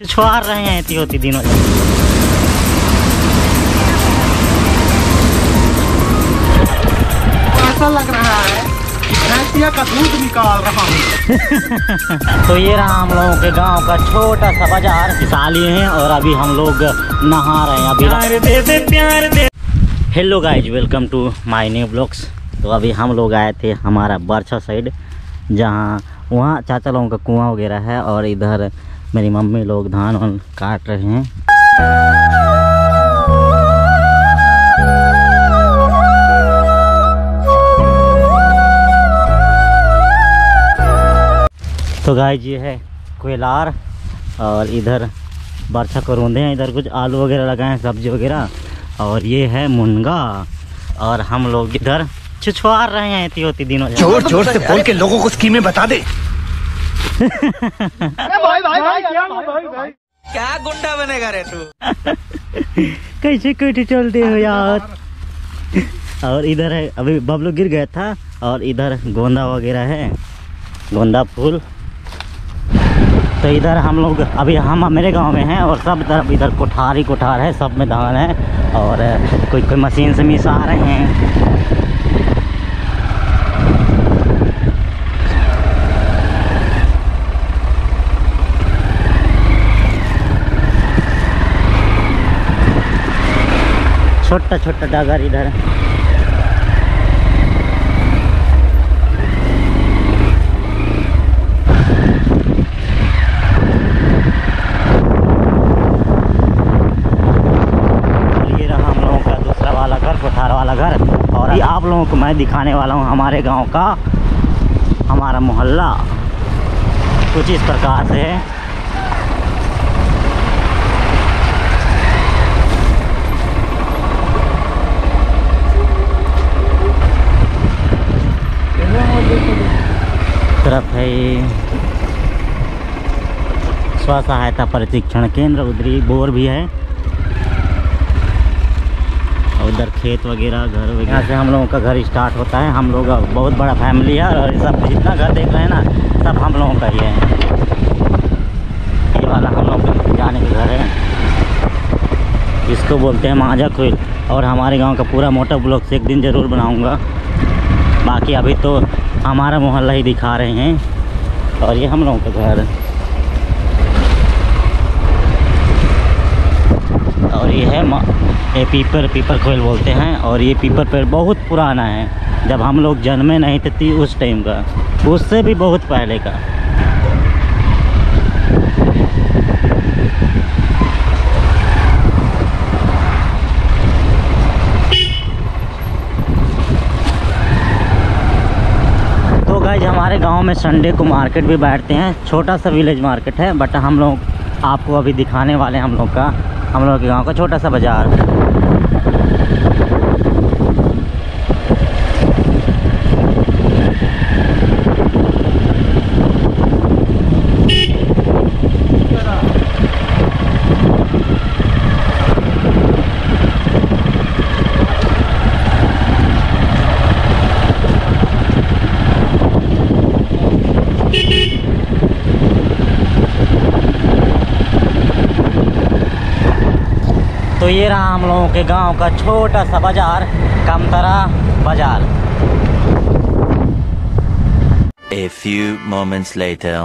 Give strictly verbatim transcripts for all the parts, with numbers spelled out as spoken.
छुछुआर रहे हैं इतनी होती दिनों। ऐसा लग रहा है भैंसिया का दूध निकाल रहा हूँ। तो ये रहा हम लोगों के गांव का छोटा सा बाजार। साली हैं और अभी हम लोग नहा रहे हैं। अभी प्यार दे दे प्यार दे। Hello guys, welcome to my new blogs. तो अभी हम लोग आए थे हमारा बरछा साइड, जहाँ वहाँ चाचा लोगों का कुआँ वगैरह है और इधर मेरी मम्मी लोग धान वान काट रहे हैं। तो गाइस ये है कोयलार और इधर बरसा को रोंदे हैं। इधर कुछ आलू वगैरह लगाए हैं, सब्जी वगैरह। और ये है मुनगा और हम लोग इधर छुछुआर रहे हैं इतनी होती दिनों। जोर जोर से बोल के लोगों को स्कीमें बता दे। भाई भाई भाई भाई क्या गुंडा बनेगा रे तू। कैसे कैसे चलते हो यार। और इधर है अभी बबलू गिर गया था और इधर गोंदा वगैरह है, गोंदा फूल। तो इधर हम लोग अभी हम मेरे गांव में हैं और सब तरफ इधर कोठार ही कोठार है, सब में धान है और कोई कोई मशीन से मिसा रहे हैं। छोटा छोटा डगर इधर। ये रहा हम लोगों का दूसरा वाला घर, कोठार वाला घर। और अभी आप लोगों को मैं दिखाने वाला हूँ हमारे गांव का, हमारा मोहल्ला कुछ इस प्रकार से है। तरफ है स्व सहायता प्रशिक्षण केंद्र, उधरी बोर भी है और उधर खेत वगैरह घर वगैरह। यहाँ से हम लोगों का घर स्टार्ट होता है। हम लोग बहुत बड़ा फैमिली है और सब जितना घर देख रहे हैं ना सब हम लोगों का ही है। ये वाला हम लोग का जाने का घर है, इसको बोलते हैं माझा खुल। और हमारे गांव का पूरा मोटा ब्लॉग से एक दिन ज़रूर बनाऊँगा। बाकी अभी तो हमारा मोहल्ला ही दिखा रहे हैं। और ये हम लोगों का घर है। और ये है ये पीपर पीपर कोयल बोलते हैं। और ये पीपर पेड़ बहुत पुराना है, जब हम लोग जन्मे नहीं थे उस टाइम का, उससे भी बहुत पहले का। हमारे गांव में संडे को मार्केट भी बैठते हैं, छोटा सा विलेज मार्केट है। बट हम लोग आपको अभी दिखाने वाले हैं हम लोग का हम लोग के गांव का छोटा सा बाजार। तो ये रहा हम लोगों के गांव का छोटा सा बाजार, कामतरा बाजार। A few moments later.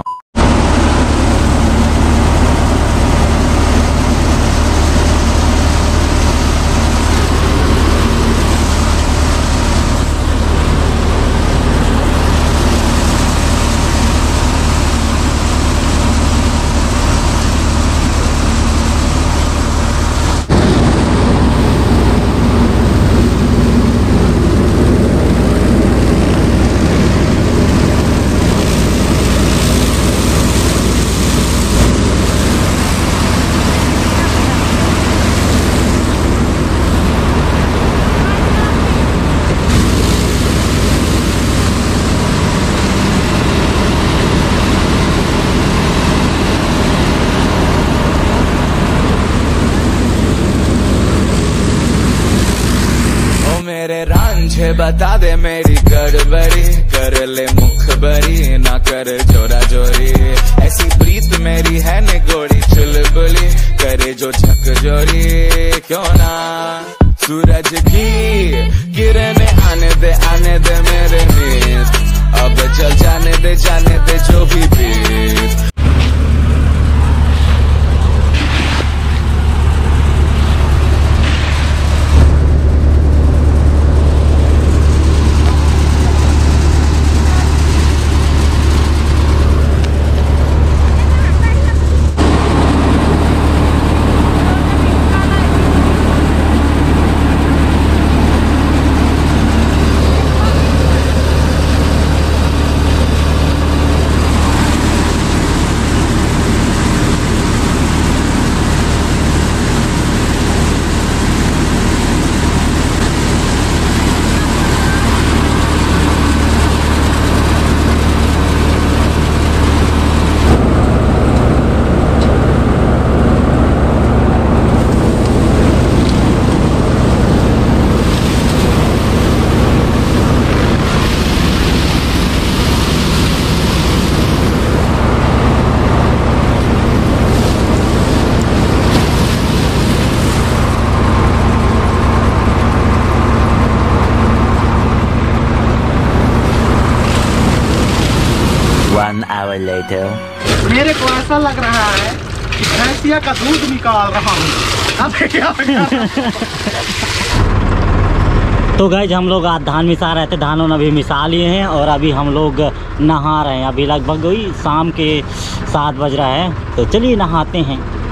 मुझे बता दे मेरी गड़बड़ी, कर ले मुखबरी ना कर जोरा जोरी, ऐसी प्रीत मेरी है निगोड़ी चुल। जो झकझोरी क्यों ना सूरज की किरणें आने दे आने दे मेरे नींद, अब चल जाने दे जाने दे जो भी बीत। One hour later. मेरे को ऐसा लग रहा है कि भैंसिया का दूध निकाल रहा हूँ। तो गाइज हम लोग आज धान मिसा रहे थे, धान अभी मिसा लिए हैं और अभी हम लोग नहा रहे हैं। अभी लगभग शाम के सात बज रहा है, तो चलिए नहाते हैं।